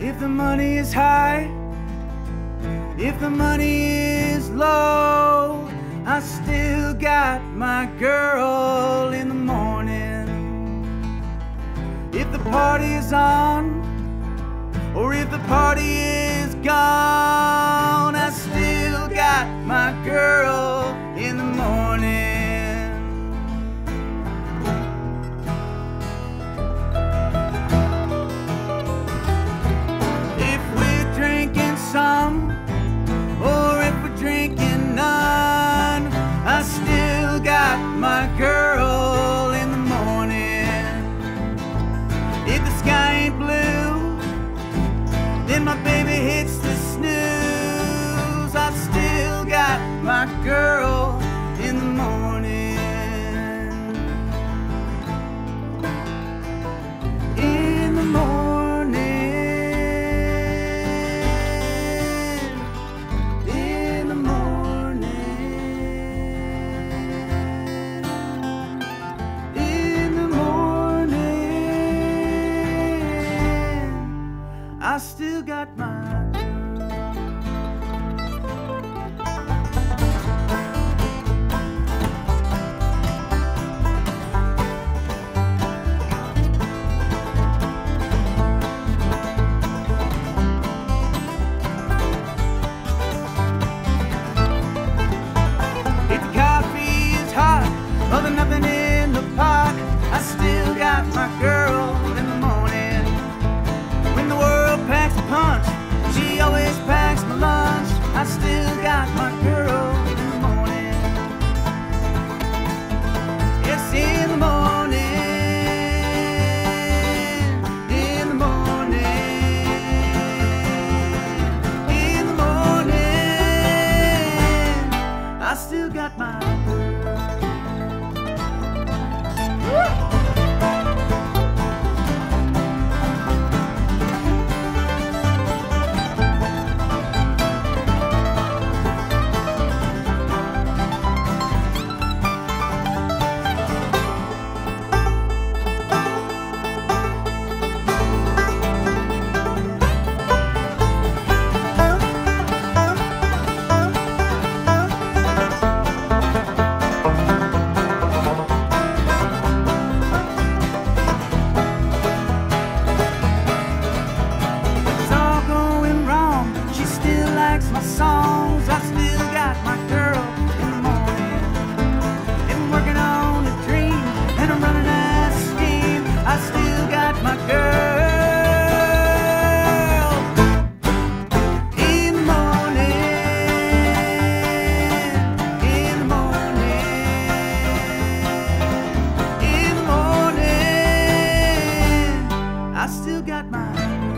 If the money is high, if the money is low, I still got my girl in the morning. If the party is on, or if the party is gone, I still got my girl in the morning. My girl in the morning. If the sky ain't blue, then my baby hits the snooze. I still got my girl in the morning. In the morning. In the morning. I still got my girl. If the coffee is hot, or there's nothing in the pot, I still got my girl in the morning. When the world packs a punch, she always packs my lunch. I still got my girl in the morning. Yes, in the morning. In the morning. In the morning. I still got my girl. Woo! My songs, I still got my girl in the morning. I'm working on a dream and I'm running out of steam. I still got my girl in the morning. In the morning. In the morning. I still got my girl.